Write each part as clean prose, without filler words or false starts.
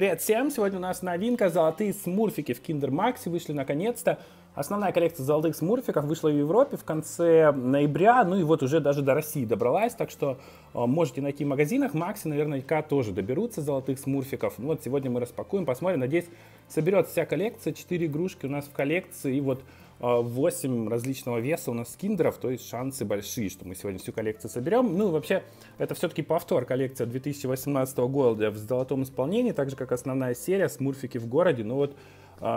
Привет всем! Сегодня у нас новинка — золотые смурфики в Kinder Maxi. Вышли наконец-то. Основная коллекция золотых смурфиков вышла в Европе в конце ноября, ну и вот уже даже до России добралась, так что можете найти в магазинах. Макси наверняка тоже доберутся золотых смурфиков. Ну вот сегодня мы распакуем, посмотрим, надеюсь, соберется вся коллекция. 4 игрушки у нас в коллекции и вот 8 различного веса у нас киндеров, то есть шансы большие, что мы сегодня всю коллекцию соберем. Ну и вообще, это все-таки повтор коллекции 2018 года в золотом исполнении, так же как основная серия «Смурфики в городе». Ну вот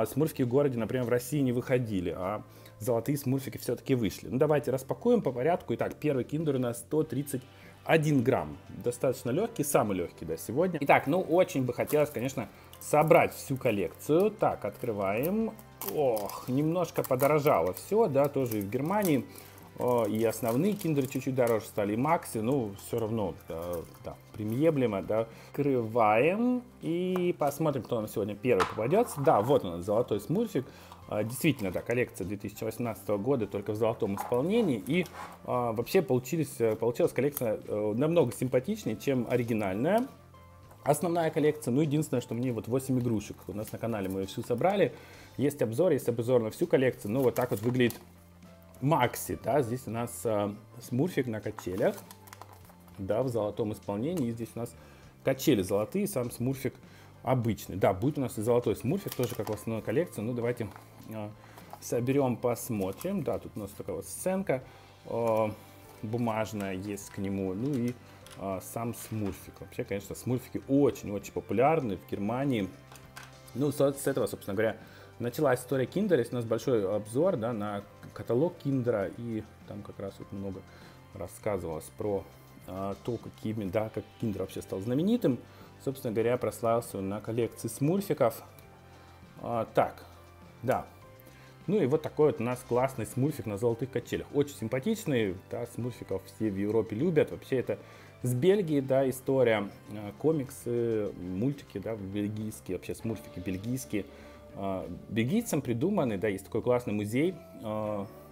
«Смурфики в городе», например, в России не выходили, а золотые смурфики все-таки вышли. Ну давайте распакуем по порядку. Итак, первый киндер у нас 131 грамм. Достаточно легкий, самый легкий, да, сегодня. Итак, ну очень бы хотелось, конечно, собрать всю коллекцию. Так, открываем. Ох, немножко подорожало все, да, тоже и в Германии. И основные киндеры чуть-чуть дороже стали, и Макси, ну, все равно, да, приемлемо, да. Открываем и посмотрим, кто нам сегодня первый попадется. Да, вот он, золотой смурфик. Действительно, да, коллекция 2018 года только в золотом исполнении. И вообще получилась коллекция намного симпатичнее, чем оригинальная. Основная коллекция, ну единственное, что мне вот 8 игрушек. У нас на канале мы ее всю собрали. Есть обзор на всю коллекцию. Ну вот так вот выглядит Макси, да. Здесь у нас смурфик на качелях, да, в золотом исполнении. И здесь у нас качели золотые, сам смурфик обычный. Да, будет у нас и золотой смурфик, тоже как в основной коллекции. Ну давайте соберем, посмотрим. Да, тут у нас такая вот сценка бумажная есть к нему. Ну и сам смурфик. Вообще, конечно, смурфики очень-очень популярны в Германии. Ну, с этого, собственно говоря, началась история киндера. Есть у нас большой обзор, да, на каталог киндера, и там как раз вот много рассказывалось про то, как киндер вообще стал знаменитым. Собственно говоря, прославился он на коллекции смурфиков. Так, да. Ну и вот такой вот у нас классный смурфик на золотых качелях. Очень симпатичный, да, смурфиков все в Европе любят. Вообще это с Бельгии, да, история, комиксы, мультики, да, бельгийские, вообще смурфики бельгийские. Бельгийцам придуманы, да, есть такой классный музей,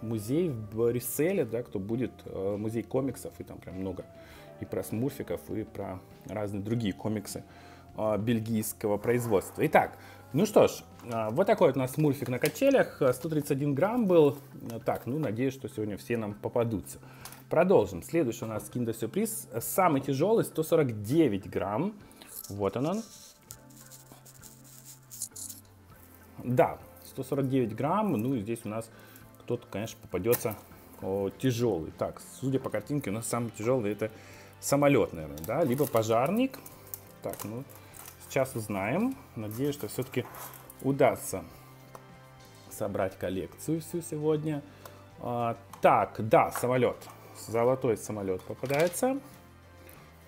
музей в Брюсселе, да, кто будет, музей комиксов, и там прям много и про смурфиков, и про разные другие комиксы бельгийского производства. Итак, ну что ж, вот такой вот у нас смурфик на качелях, 131 грамм был. Так, ну надеюсь, что сегодня все нам попадутся. Продолжим. Следующий у нас Киндер Сюрприз, самый тяжелый, 149 грамм. Вот он. Да, 149 грамм, ну и здесь у нас кто-то, конечно, попадется тяжелый. Так, судя по картинке, у нас самый тяжелый — это самолет, наверное, да, либо пожарник. Так, ну, сейчас узнаем. Надеюсь, что все-таки удастся собрать коллекцию всю сегодня. Так, да, самолет. Золотой самолет попадается.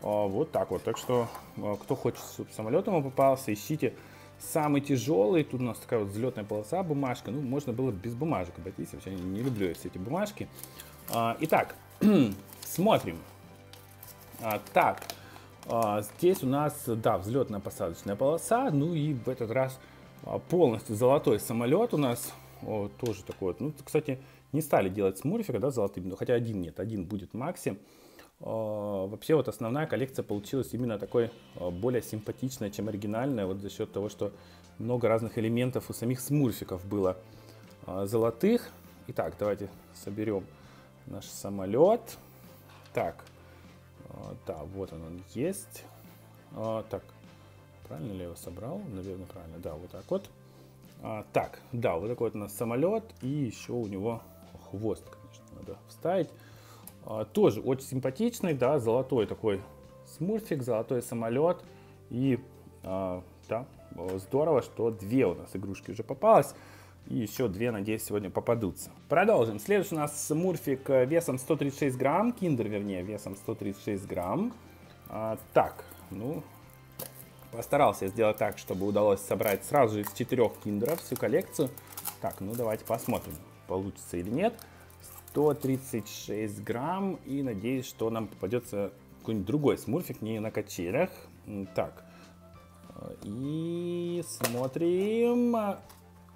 Вот так вот. Так что, кто хочет, чтобы самолет ему попался, ищите самый тяжелый. Тут у нас такая вот взлетная полоса, бумажка. Ну, можно было без бумажек обойтись. Вообще не люблю все эти бумажки. Итак, смотрим. Так. Здесь у нас, да, взлетно-посадочная полоса, ну и в этот раз полностью золотой самолет у нас, тоже такой вот. Ну, кстати, не стали делать смурфика, да, золотым, но хотя один нет, один будет Макси. Вообще вот основная коллекция получилась именно такой, более симпатичная, чем оригинальная, вот за счет того, что много разных элементов у самих смурфиков было золотых. Итак, давайте соберем наш самолет. Так. Да, вот он есть. Так, правильно ли я его собрал? Наверное, правильно. Да, вот так вот. Так, да, вот такой вот у нас самолет. И еще у него хвост, конечно, надо вставить. Тоже очень симпатичный, да, золотой такой смурфик, золотой самолет. И, да, здорово, что 2 у нас игрушки уже попалось. И еще 2, надеюсь, сегодня попадутся. Продолжим. Следующий у нас смурфик весом 136 грамм. Киндер, вернее, весом 136 грамм. Так, ну, постарался сделать так, чтобы удалось собрать сразу из 4 киндеров всю коллекцию. Так, ну, давайте посмотрим, получится или нет. 136 грамм. И надеюсь, что нам попадется какой-нибудь другой смурфик, не на качелях. Так, и смотрим...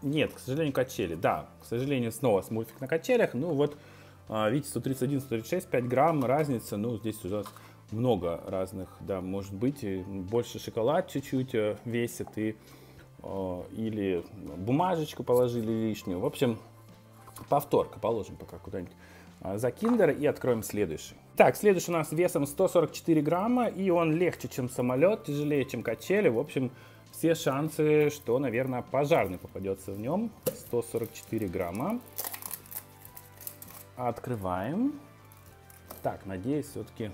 Нет, к сожалению, качели. Да, к сожалению, снова смурфик на качелях. Ну вот, видите, 131, 136, 5 грамм разница. Ну, здесь у нас много разных, да, может быть, и больше шоколад чуть-чуть весит, и, или бумажечку положили лишнюю. В общем, повторка положим пока куда-нибудь за киндер и откроем следующий. Так, следующий у нас весом 144 грамма, и он легче, чем самолет, тяжелее, чем качели. В общем, все шансы, что, наверное, пожарный попадется в нем. 144 грамма. Открываем. Так, надеюсь, все-таки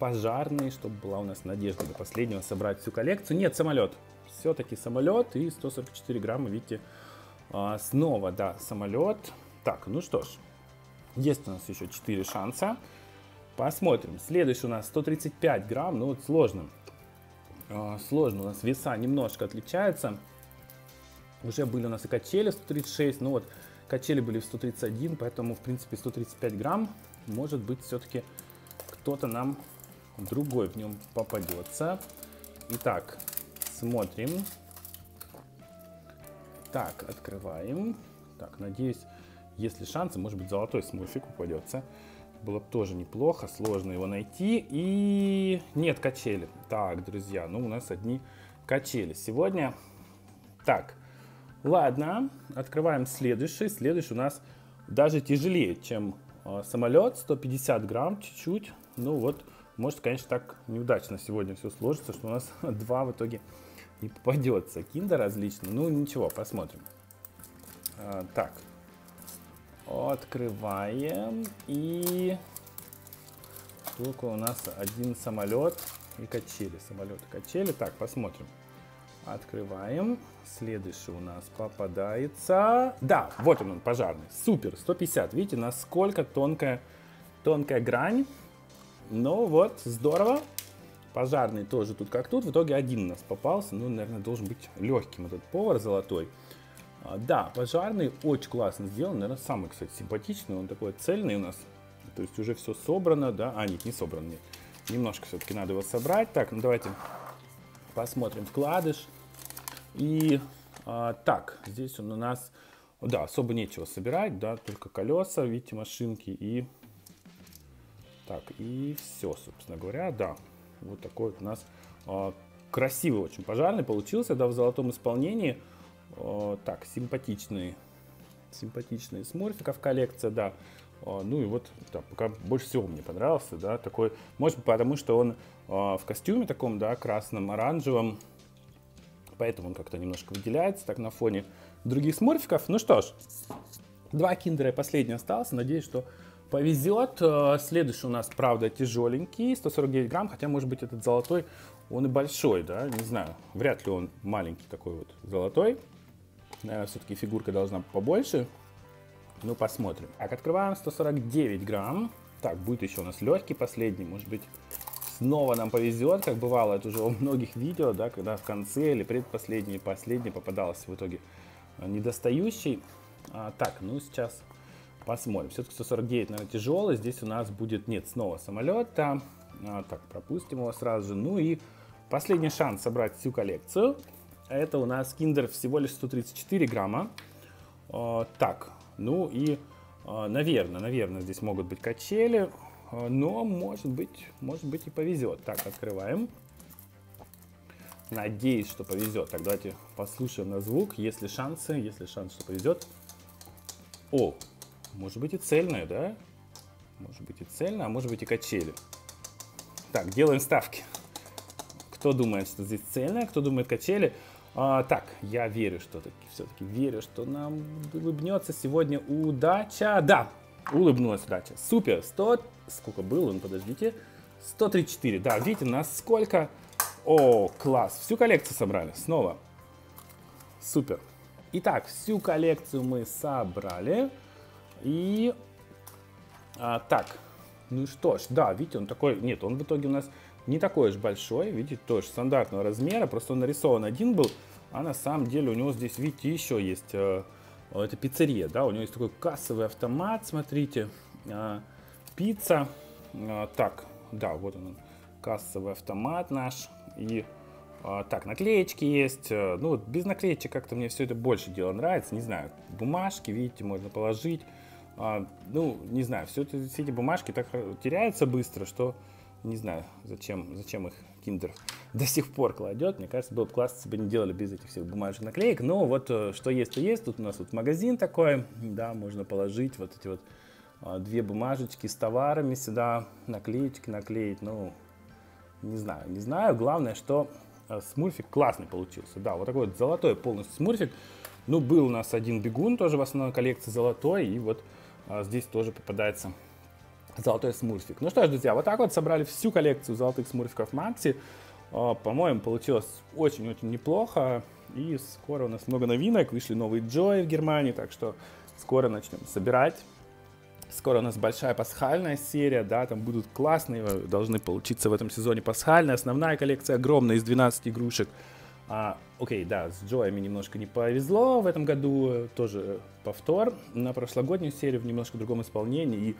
пожарный, чтобы была у нас надежда до последнего собрать всю коллекцию. Нет, самолет. Все-таки самолет, и 144 грамма, видите, снова, да, самолет. Так, ну что ж, есть у нас еще 4 шанса. Посмотрим. Следующий у нас 135 грамм. Ну вот сложно. Сложно. У нас веса немножко отличаются. Уже были у нас и качели 136. Ну вот качели были в 131. Поэтому, в принципе, 135 грамм. Может быть, все-таки кто-то нам другой в нем попадется. Итак, смотрим. Так, открываем. Так, надеюсь, если шансы, может быть, золотой смурфик попадется. Было бы тоже неплохо, сложно его найти. И нет качели. Так, друзья, ну у нас одни качели сегодня. Так, ладно, открываем следующий. Следующий у нас даже тяжелее, чем самолет. 150 грамм чуть-чуть. Ну вот, может, конечно, так неудачно сегодня все сложится, что у нас два в итоге не попадется. Киндер различный. Ну ничего, посмотрим. Так. Открываем, и только у нас один самолет и качели, самолет и качели. Так, посмотрим. Открываем. Следующий у нас попадается. Да, вот он, пожарный. Супер, 150. Видите, насколько тонкая грань. Ну вот, здорово. Пожарный тоже тут как тут. В итоге один у нас попался. Ну, наверное, должен быть легким этот повар золотой. Да, пожарный очень классно сделан, наверное, самый, кстати, симпатичный, он такой цельный у нас, то есть уже все собрано, да, а нет, не собрано, нет, немножко все-таки надо его собрать. Так, ну давайте посмотрим вкладыш, и так, здесь он у нас, да, особо нечего собирать, да, только колеса, видите, машинки, и так, и все, собственно говоря, да, вот такой вот у нас красивый очень пожарный получился, да, в золотом исполнении. Так, симпатичные смурфиков коллекция, да. Ну и вот, да, пока больше всего мне понравился, да, такой, может быть, потому что он в костюме таком, да, красном, оранжевом, поэтому он как-то немножко выделяется так на фоне других смурфиков. Ну что ж, два киндера и последний остался, надеюсь, что повезет. Следующий у нас, правда, тяжеленький, 149 грамм, хотя, может быть, этот золотой, он и большой, да, не знаю, вряд ли он маленький такой вот золотой. Наверное, все-таки фигурка должна побольше. Ну, посмотрим. Так, открываем 149 грамм. Так, будет еще у нас легкий последний, может быть, снова нам повезет, как бывало это уже у многих видео, да, когда в конце или предпоследний, последний попадался в итоге недостающий. Так, ну, сейчас... Посмотрим. Все-таки 149, наверное, тяжелый. Здесь у нас будет, нет, снова самолета. Так, пропустим его сразу же. Ну и последний шанс собрать всю коллекцию. Это у нас киндер всего лишь 134 грамма. Так, ну и, наверное, здесь могут быть качели. Но, может быть и повезет. Так, открываем. Надеюсь, что повезет. Так, давайте послушаем на звук. Если шанс, что повезет. О! Может быть и цельная, да? Может быть и цельная, а может быть и качели. Так, делаем ставки. Кто думает, что здесь цельная, кто думает качели. Так, я верю, что все-таки верю, что нам улыбнется сегодня удача. Да, улыбнулась удача. Супер, 100... Сколько было? Ну, подождите. 134. Да, видите, насколько... О, класс. Всю коллекцию собрали. Снова. Супер. Итак, всю коллекцию мы собрали. И так, ну что ж, да, видите, он такой, нет, он в итоге у нас не такой уж большой, видите, тоже стандартного размера, просто он нарисован один был, а на самом деле у него здесь, видите, еще есть, это пиццерия, да, у него есть такой кассовый автомат, смотрите, пицца, так, да, вот он, кассовый автомат наш, и так, наклеечки есть, ну вот без наклеечек как-то мне все это больше дело нравится, не знаю, бумажки, видите, можно положить, ну, не знаю, все эти бумажки так теряются быстро, что Не знаю, зачем их Киндер до сих пор кладет. Мне кажется, было бы классно, если бы не делали без этих всех бумажных наклеек. Но вот что есть, то есть. Тут у нас вот магазин такой, да, можно положить вот эти вот две бумажечки с товарами сюда, наклеечки наклеить. Ну, не знаю, не знаю. Главное, что смурфик классный получился. Да, вот такой вот золотой полностью смурфик. Ну, был у нас один бегун, тоже в основной коллекции золотой. И вот здесь тоже попадается золотой смурфик. Ну что ж, друзья, вот так вот собрали всю коллекцию золотых смурфиков Макси. По-моему, получилось очень-очень неплохо. И скоро у нас много новинок. Вышли новые Джои в Германии, так что скоро начнем собирать. Скоро у нас большая пасхальная серия, да, там будут классные, должны получиться в этом сезоне пасхальная. Основная коллекция огромная, из 12 игрушек. Окей, да, с Джоями немножко не повезло в этом году. Тоже повтор на прошлогоднюю серию в немножко другом исполнении. И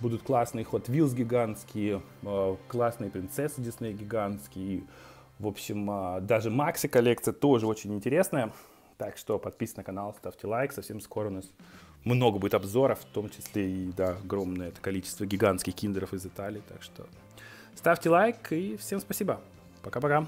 будут классные Hot Wheels гигантские, классные принцессы Disney гигантские. В общем, даже Макси коллекция тоже очень интересная. Так что подписывайтесь на канал, ставьте лайк. Совсем скоро у нас много будет обзоров, в том числе и, да, огромное количество гигантских киндеров из Италии. Так что ставьте лайк и всем спасибо. Пока-пока.